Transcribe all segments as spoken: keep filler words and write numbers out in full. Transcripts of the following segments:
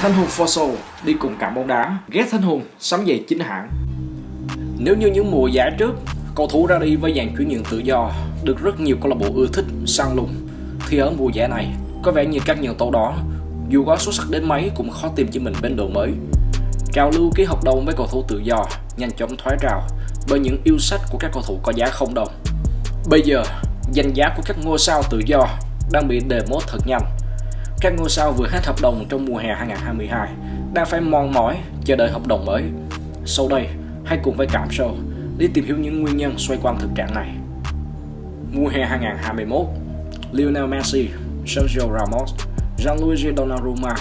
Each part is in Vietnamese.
Thân hùng for show, đi cùng Cảm bóng đá, ghét thân hùng, sắm giày chính hãng. Nếu như những mùa giải trước, cầu thủ ra đi với dàn chuyển nhượng tự do được rất nhiều câu lạc bộ ưa thích săn lùng, thì ở mùa giải này có vẻ như các nhân tố đó dù có xuất sắc đến mấy cũng khó tìm cho mình bên đồ mới. Trào lưu ký hợp đồng với cầu thủ tự do nhanh chóng thoái trào bởi những yêu sách của các cầu thủ có giá không đồng. Bây giờ danh giá của các ngôi sao tự do đang bị đề mốt thật nhanh. Các ngôi sao vừa hết hợp đồng trong mùa hè hai nghìn không trăm hai mươi hai đang phải mòn mỏi chờ đợi hợp đồng mới. Sau đây hãy cùng với Cảm Show để tìm hiểu những nguyên nhân xoay quanh thực trạng này. Mùa hè hai nghìn không trăm hai mươi mốt, Lionel Messi, Sergio Ramos, Gianluigi Donnarumma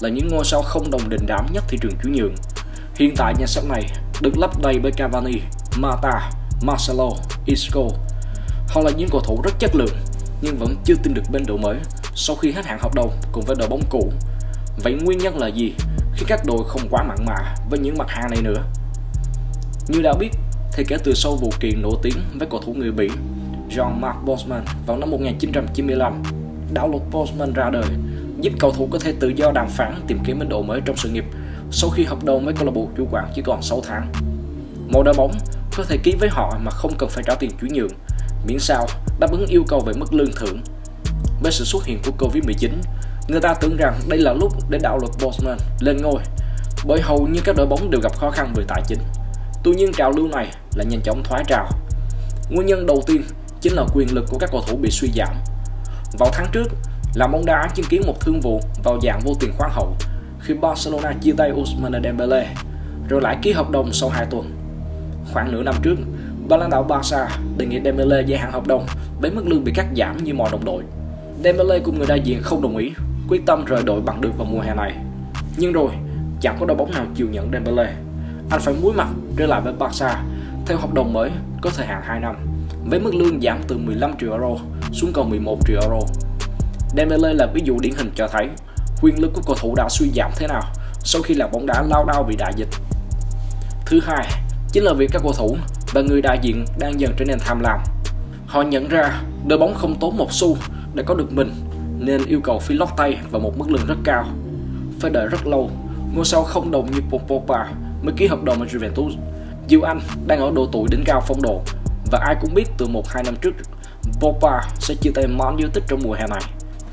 là những ngôi sao không đồng đình đám nhất thị trường chuyển nhượng. Hiện tại danh sách này được lấp đầy bởi Cavani, Mata, Marcelo, Isco. Họ là những cầu thủ rất chất lượng nhưng vẫn chưa tìm được bên đội mới sau khi hết hạn hợp đồng cùng với đội bóng cũ. Vậy nguyên nhân là gì khi các đội không quá mặn mà với những mặt hàng này nữa? Như đã biết thì kể từ sau vụ kiện nổi tiếng với cầu thủ người Bỉ Jean-Marc Bosman vào năm một nghìn chín trăm chín mươi lăm, đạo luật Bosman ra đời giúp cầu thủ có thể tự do đàm phán tìm kiếm bến độ mới trong sự nghiệp sau khi hợp đồng với câu lạc bộ chủ quản chỉ còn sáu tháng. Một đội bóng có thể ký với họ mà không cần phải trả tiền chuyển nhượng, miễn sao đáp ứng yêu cầu về mức lương thưởng. Với sự xuất hiện của Covid mười chín, người ta tưởng rằng đây là lúc để đạo luật Bosman lên ngôi, bởi hầu như các đội bóng đều gặp khó khăn về tài chính. Tuy nhiên trào lưu này lại nhanh chóng thoái trào. Nguyên nhân đầu tiên chính là quyền lực của các cầu thủ bị suy giảm. Vào tháng trước, làng bóng đá chứng kiến một thương vụ vào dạng vô tiền khoáng hậu khi Barcelona chia tay Ousmane Dembélé rồi lại ký hợp đồng sau hai tuần. Khoảng nửa năm trước, ban lãnh đạo Barca đề nghị Dembélé gia hạn hợp đồng với mức lương bị cắt giảm như mọi đồng đội. Dembélé cùng người đại diện không đồng ý, quyết tâm rời đội bằng được vào mùa hè này. Nhưng rồi, chẳng có đội bóng nào chịu nhận Dembélé. Anh phải muối mặt trở lại với Barca theo hợp đồng mới có thời hạn hai năm với mức lương giảm từ mười lăm triệu euro xuống còn mười một triệu euro. Dembélé là ví dụ điển hình cho thấy quyền lực của cầu thủ đã suy giảm thế nào sau khi làng bóng đá lao đao vì đại dịch. Thứ hai chính là việc các cầu thủ và người đại diện đang dần trở nên tham lam. Họ nhận ra đội bóng không tốn một xu để có được mình nên yêu cầu phí lót tay và một mức lương rất cao. Phải đợi rất lâu, ngôi sao không đồng như Pogba mới ký hợp đồng với Juventus. Diêu Anh đang ở độ tuổi đỉnh cao phong độ và ai cũng biết từ một hai năm trước Pogba sẽ chia tay Man United trong mùa hè này.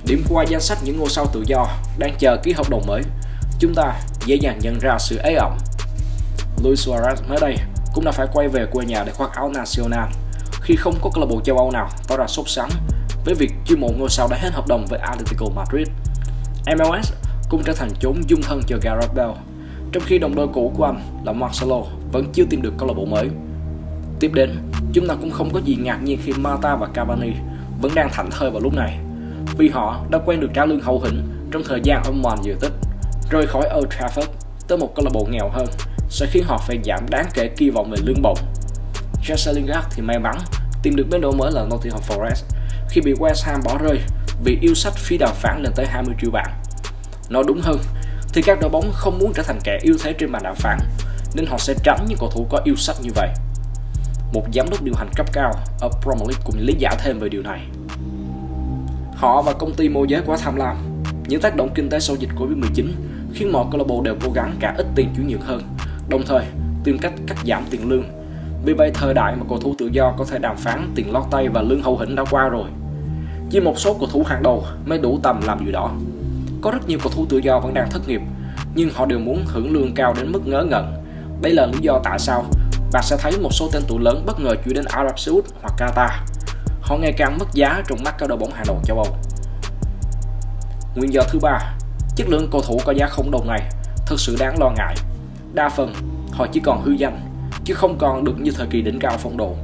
Điểm qua danh sách những ngôi sao tự do đang chờ ký hợp đồng mới, chúng ta dễ dàng nhận ra sự ế ẩm. Luis Suarez mới đây cũng đã phải quay về quê nhà để khoác áo Nacional khi không có câu lạc bộ châu Âu nào tỏ ra sốt sắng với việc chuyên mộ ngôi sao đã hết hợp đồng với Atlético Madrid. em lờ ét cũng trở thành chốn dung thân cho Garoppo, trong khi đồng đội cũ của anh là Marcelo vẫn chưa tìm được câu lạc bộ mới. Tiếp đến, chúng ta cũng không có gì ngạc nhiên khi Mata và Cavani vẫn đang thảnh thơi vào lúc này, vì họ đã quen được trả lương hậu hĩnh trong thời gian ở Man United. Rời khỏi Old Trafford tới một câu lạc bộ nghèo hơn sẽ khiến họ phải giảm đáng kể kỳ vọng về lương bổng. Jesse Lingard thì may mắn tìm được bến đỗ mới là Nottingham Forest khi bị West Ham bỏ rơi vì yêu sách phí đàm phán lên tới hai mươi triệu bảng. Nói đúng hơn thì các đội bóng không muốn trở thành kẻ yếu thế trên bàn đàm phán nên họ sẽ tránh những cầu thủ có yêu sách như vậy. Một giám đốc điều hành cấp cao ở Premier League cũng lý giải thêm về điều này. Họ và công ty môi giới quá tham lam. Những tác động kinh tế sau dịch Covid mười chín khiến mọi câu lạc bộ đều cố gắng trả ít tiền chuyển nhượng hơn, đồng thời tìm cách cắt giảm tiền lương. Vì vậy thời đại mà cầu thủ tự do có thể đàm phán tiền lót tay và lương hậu hĩnh đã qua rồi. Chỉ một số cầu thủ hàng đầu mới đủ tầm làm điều đó. Có rất nhiều cầu thủ tự do vẫn đang thất nghiệp, nhưng họ đều muốn hưởng lương cao đến mức ngớ ngẩn. Đây là lý do tại sao bạn sẽ thấy một số tên tuổi lớn bất ngờ chuyển đến Ả Rập Xê Út hoặc Qatar. Họ ngày càng mất giá trong mắt các đội bóng hàng đầu châu Âu. Nguyên do thứ ba, chất lượng cầu thủ có giá không đồng này thực sự đáng lo ngại. Đa phần họ chỉ còn hư danh chứ không còn được như thời kỳ đỉnh cao phong độ.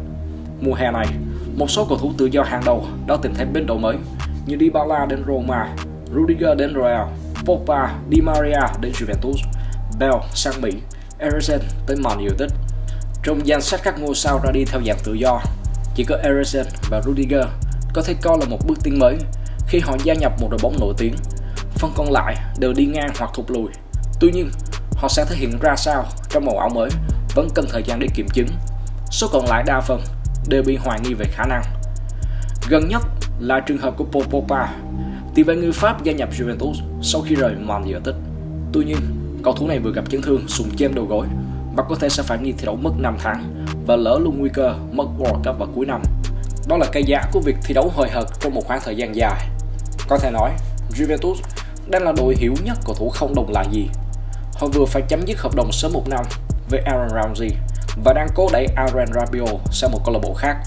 Mùa hè này, một số cầu thủ tự do hàng đầu đã tìm thấy bến đỗ mới như Dybala đến Roma, Rudiger đến Real, Pogba, Di Maria đến Juventus, Bell sang Mỹ, Eriksen tới Man United. Trong danh sách các ngôi sao ra đi theo dạng tự do, chỉ có Eriksen và Rudiger có thể coi là một bước tiến mới khi họ gia nhập một đội bóng nổi tiếng. Phần còn lại đều đi ngang hoặc thụt lùi. Tuy nhiên, họ sẽ thể hiện ra sao trong màu áo mới vẫn cần thời gian để kiểm chứng. Số còn lại đa phần đều bị hoài nghi về khả năng. Gần nhất là trường hợp của Pogba, tiền vệ người Pháp gia nhập Juventus sau khi rời Man United. Tuy nhiên, cầu thủ này vừa gặp chấn thương sụn chêm đầu gối và có thể sẽ phải nghỉ thi đấu mất năm tháng và lỡ luôn nguy cơ mất World Cup vào cuối năm. Đó là cái giá của việc thi đấu hời hợt trong một khoảng thời gian dài. Có thể nói, Juventus đang là đội hiểu nhất cầu thủ không đồng lại gì. Họ vừa phải chấm dứt hợp đồng sớm một năm với Aaron Ramsey và đang cố đẩy Aaron Rabiot sang một câu lạc bộ khác.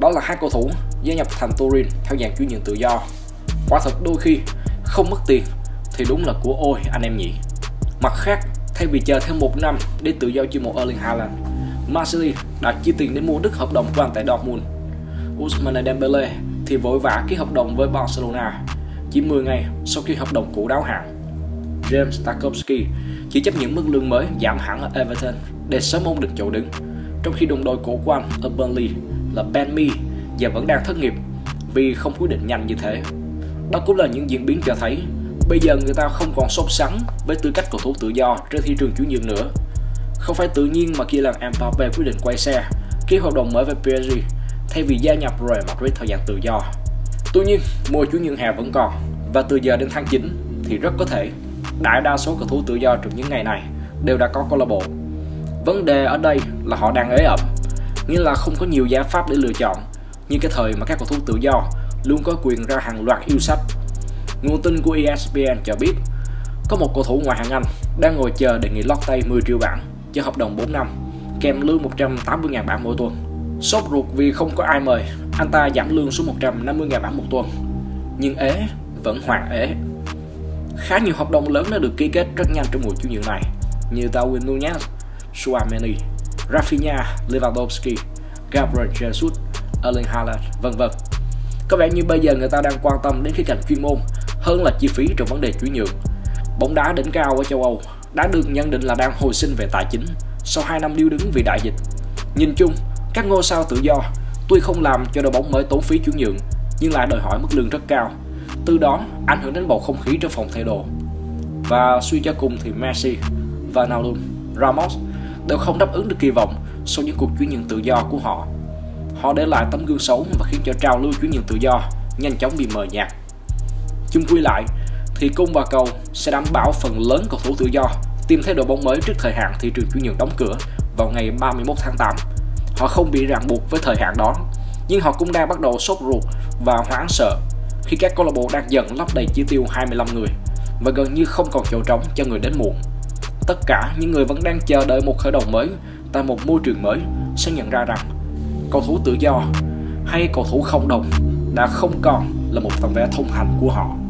Đó là hai cầu thủ gia nhập thành Turin theo dạng chuyển nhượng tự do. Quả thật đôi khi không mất tiền thì đúng là của ôi anh em nhỉ. Mặt khác, thay vì chờ thêm một năm để tự do chuyên môn Erling Haaland, Marseille đã chi tiền để mua đứt hợp đồng của anh tại Dortmund. Ousmane Dembélé thì vội vã ký hợp đồng với Barcelona chỉ mười ngày sau khi hợp đồng cũ đáo hạn. James Tarkowski chỉ chấp nhận mức lương mới giảm hẳn ở Everton để sớm ổn định chỗ đứng, trong khi đồng đội cũ của anh ở Burnley là Ben Mee và vẫn đang thất nghiệp vì không quyết định nhanh như thế. Đó cũng là những diễn biến cho thấy bây giờ người ta không còn sốt sắng với tư cách cầu thủ tự do trên thị trường chuyển nhượng nữa. Không phải tự nhiên mà khi lần Mbappé quyết định quay xe, ký hợp đồng mới với pê ét giê thay vì gia nhập Real Madrid thời gian tự do. Tuy nhiên, mùa chuyển nhượng hè vẫn còn và từ giờ đến tháng chín thì rất có thể đại đa số cầu thủ tự do trong những ngày này đều đã có câu lạc bộ. Vấn đề ở đây là họ đang ế ẩm, nghĩa là không có nhiều giải pháp để lựa chọn như cái thời mà các cầu thủ tự do luôn có quyền ra hàng loạt yêu sách. Nguồn tin của E S P N cho biết có một cầu thủ ngoại hạng Anh đang ngồi chờ đề nghị lót tay mười triệu bảng cho hợp đồng bốn năm kèm lương một trăm tám mươi nghìn bảng mỗi tuần. Sốt ruột vì không có ai mời, anh ta giảm lương xuống một trăm năm mươi nghìn bảng một tuần, nhưng ế vẫn hoàn ế. Khá nhiều hợp đồng lớn đã được ký kết rất nhanh trong mùa chuyển nhượng này như Darwin Núñez, Tchouaméni, Rafinha, Lewandowski, Gabriel Jesus, Erling Haaland, vân vân. Có vẻ như bây giờ người ta đang quan tâm đến khía cạnh chuyên môn hơn là chi phí trong vấn đề chuyển nhượng. Bóng đá đỉnh cao ở châu Âu đã được nhận định là đang hồi sinh về tài chính sau hai năm điêu đứng vì đại dịch. Nhìn chung, các ngôi sao tự do tuy không làm cho đội bóng mới tốn phí chuyển nhượng nhưng lại đòi hỏi mức lương rất cao, từ đó ảnh hưởng đến bầu không khí trong phòng thay đồ. Và suy cho cùng thì Messi, Wijnaldum, Ramos đều không đáp ứng được kỳ vọng sau những cuộc chuyển nhượng tự do của họ. Họ để lại tấm gương xấu và khiến cho trào lưu chuyển nhượng tự do nhanh chóng bị mờ nhạt. Chung quy lại thì cung và cầu sẽ đảm bảo phần lớn cầu thủ tự do tìm thấy đội bóng mới trước thời hạn thị trường chuyển nhượng đóng cửa vào ngày ba mươi mốt tháng tám. Họ không bị ràng buộc với thời hạn đó, nhưng họ cũng đang bắt đầu sốt ruột và hoảng sợ khi các câu lạc bộ đang dần lấp đầy chỉ tiêu hai mươi lăm người và gần như không còn chỗ trống cho người đến muộn. Tất cả những người vẫn đang chờ đợi một khởi đầu mới tại một môi trường mới sẽ nhận ra rằng cầu thủ tự do hay cầu thủ không đồng đã không còn là một tấm vé thông hành của họ.